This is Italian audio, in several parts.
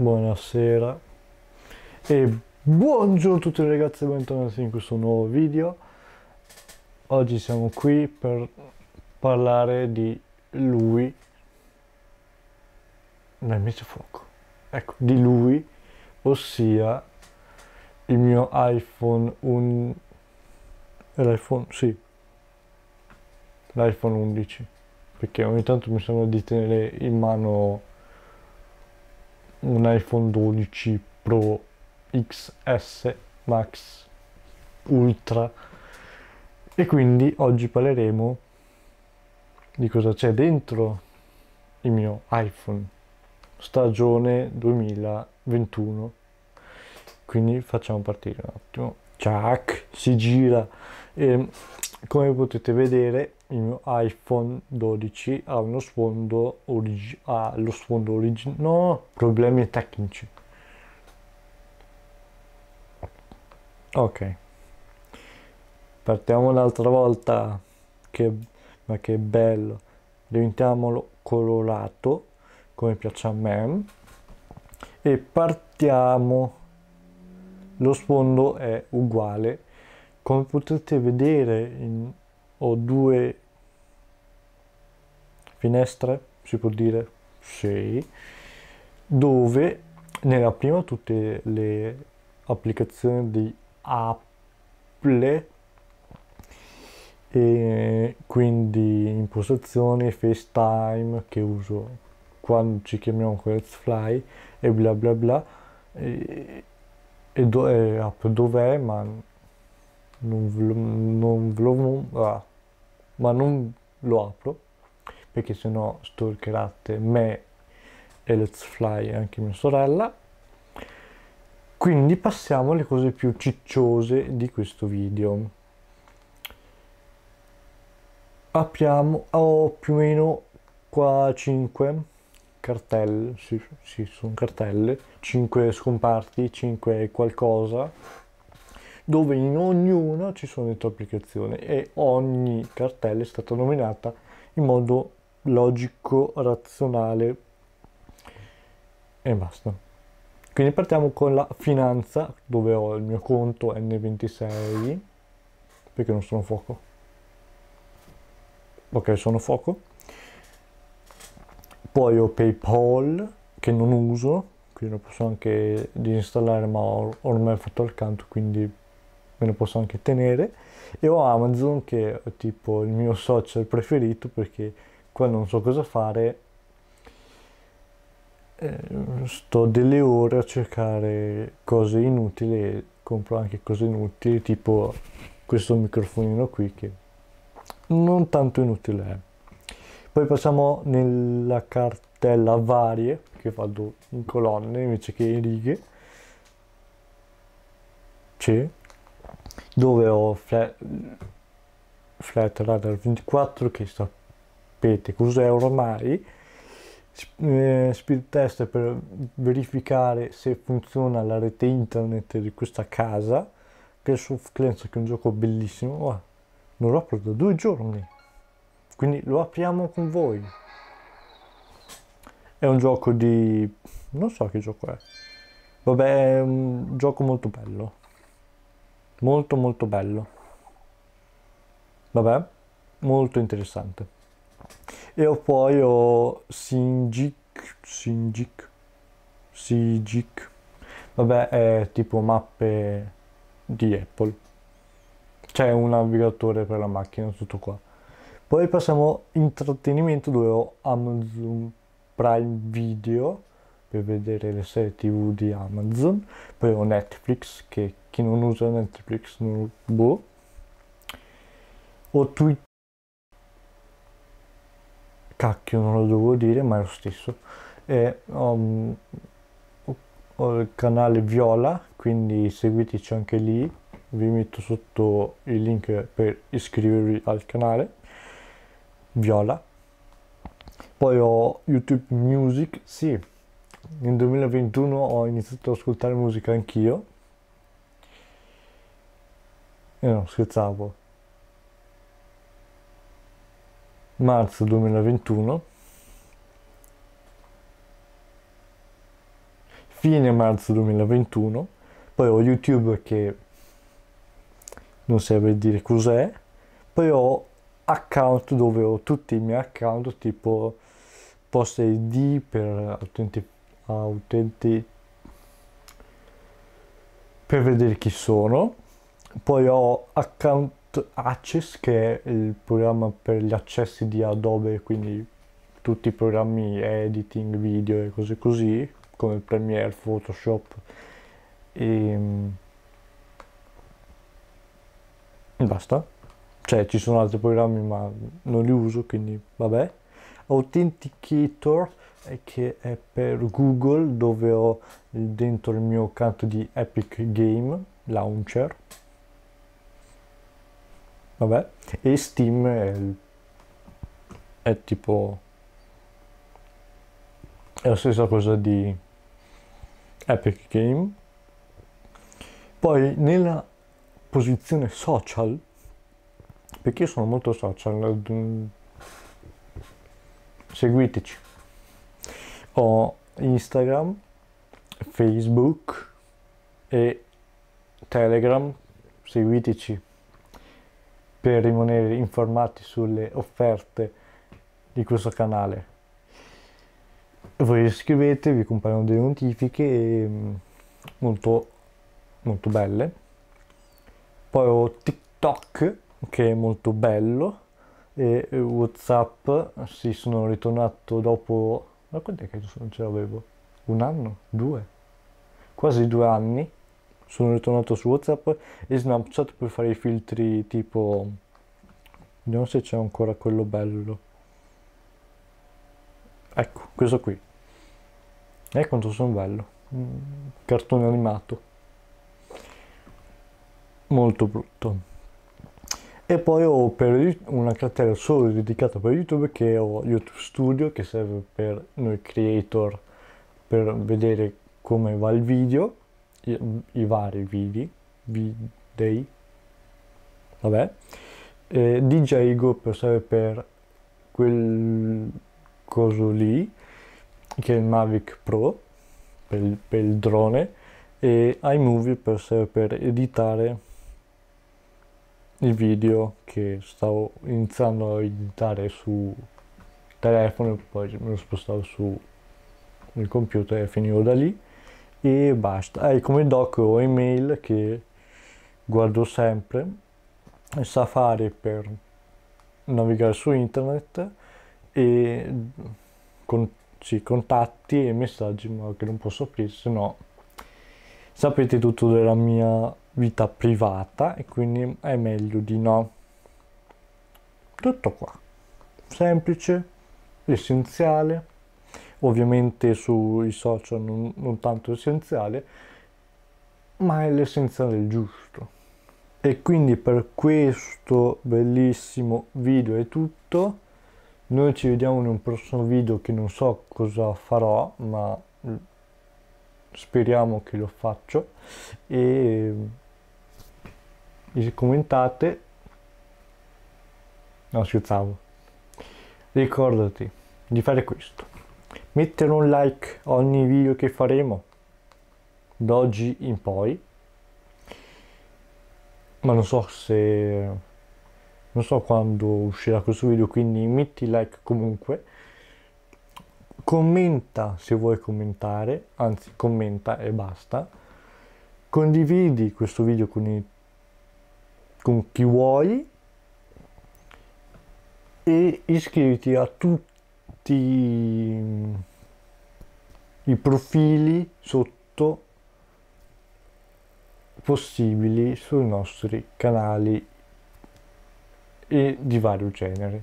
Buonasera e buongiorno a tutti ragazzi, bentornati in questo nuovo video. Oggi siamo qui per parlare di lui. Non è messo fuoco. Ecco, di lui, ossia il mio iPhone 1. L'iPhone 11. Perché ogni tanto mi sembra di tenere in mano un iPhone 12 Pro XS Max Ultra, e quindi oggi parleremo di cosa c'è dentro il mio iPhone stagione 2021. Quindi facciamo partire un attimo. Ciac, si gira e come potete vedere il mio iPhone 12 ha uno sfondo no, problemi tecnici. Ok, partiamo un'altra volta. Ma che bello, diventiamolo colorato come piace a me e partiamo. Lo sfondo è uguale, come potete vedere ho due finestre, si può dire, sì, dove nella prima tutte le applicazioni di Apple, e quindi impostazioni, FaceTime che uso quando ci chiamiamo Let's Fly e bla bla bla, e app dov'è, ma non lo apro perché sennò stalkerate me e Let's Fly e anche mia sorella. Quindi passiamo alle cose più cicciose di questo video. Apriamo, ho più o meno qua 5 cartelle, sì, sono cartelle, 5 scomparti, 5 qualcosa, dove in ognuna ci sono dentro applicazioni e ogni cartella è stata nominata in modo logico, razionale e basta. Quindi partiamo con la finanza, dove ho il mio conto N26, perché non sono fuoco. Ok, sono fuoco. Poi ho PayPal, che non uso, quindi lo posso anche disinstallare, ma ho ormai fatto al canto, quindi me lo posso anche tenere, e ho Amazon, che è tipo il mio social preferito perché quando non so cosa fare sto delle ore a cercare cose inutili e compro anche cose inutili, tipo questo microfonino qui che non tanto inutile è. Poi passiamo nella cartella varie, che vado in colonne invece che in righe, dove ho Flat Radar 24, che sapete cos'è ormai, speed test per verificare se funziona la rete internet di questa casa, che è Soft Cleanser, che è un gioco bellissimo, non lo apro da 2 giorni, quindi lo apriamo con voi. È un gioco di... non so che gioco è, vabbè, è un gioco molto bello, molto bello, vabbè, molto interessante. E poi ho Sygic, vabbè, è tipo mappe di Apple, c'è un navigatore per la macchina, tutto qua. Poi passiamo intrattenimento, dove ho Amazon Prime Video per vedere le serie TV di Amazon, poi ho Netflix, che chi non usa Netflix non lo... boh. Ho Twitter, cacchio, non lo devo dire ma è lo stesso, e ho il canale Viola, quindi seguiteci anche lì, vi metto sotto il link per iscrivervi al canale Viola. Poi ho YouTube Music, sì, nel 2021 ho iniziato ad ascoltare musica anch'io. No, scherzavo. Marzo 2021. fine marzo 2021, poi ho YouTube che non serve dire cos'è, poi ho account dove ho tutti i miei account tipo Post ID per per vedere chi sono, poi ho Account Access che è il programma per gli accessi di Adobe, quindi tutti i programmi editing, video e cose così come Premiere, Photoshop e basta, cioè ci sono altri programmi ma non li uso, quindi vabbè. Authenticator che è per Google, dove ho dentro il mio account di Epic Game Launcher, vabbè, e Steam è tipo è la stessa cosa di Epic Game. Poi nella posizione social, perché io sono molto social, seguiteci, ho Instagram, Facebook e Telegram, seguiteci per rimanere informati sulle offerte di questo canale. Voi iscrivete, vi compaiono delle notifiche molto molto belle. Poi ho TikTok che è molto bello, e WhatsApp, sì, sono ritornato dopo, ma quant'è che non ce l'avevo? Un anno? Due? Quasi 2 anni sono ritornato su WhatsApp e Snapchat per fare i filtri tipo, vediamo se c'è ancora quello bello, ecco questo qui, e quanto sono bello, cartone animato molto brutto. E poi ho per una cartella solo dedicata per YouTube che ho YouTube Studio, che serve per noi creator per vedere come va il video, i vari video, vabbè, e DJI Go per serve per quel coso lì che è il Mavic Pro per il drone, e iMovie per serve per editare il video che stavo iniziando a editare su telefono, poi me lo spostavo su il computer e finivo da lì e basta. Come doc ho email che guardo sempre, Safari per navigare su internet e contatti e messaggi, ma che non posso aprire, se no sapete tutto della mia vita privata e quindi è meglio di no. Tutto qua, semplice, essenziale, ovviamente sui social non tanto essenziale, ma è l'essenziale giusto. E quindi per questo bellissimo video è tutto, noi ci vediamo in un prossimo video che non so cosa farò, ma speriamo che lo faccio, e commentate, no scherzavo, ricordati di fare questo, mettere un like a ogni video che faremo da oggi in poi, ma non so quando uscirà questo video, quindi metti like comunque, commenta se vuoi commentare, anzi commenta e basta, condividi questo video con chi vuoi e iscriviti a tutti i profili sotto possibili sui nostri canali e di vario genere.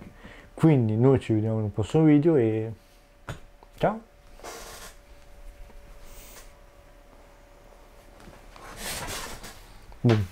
Quindi noi ci vediamo nel prossimo video e ciao! Boom.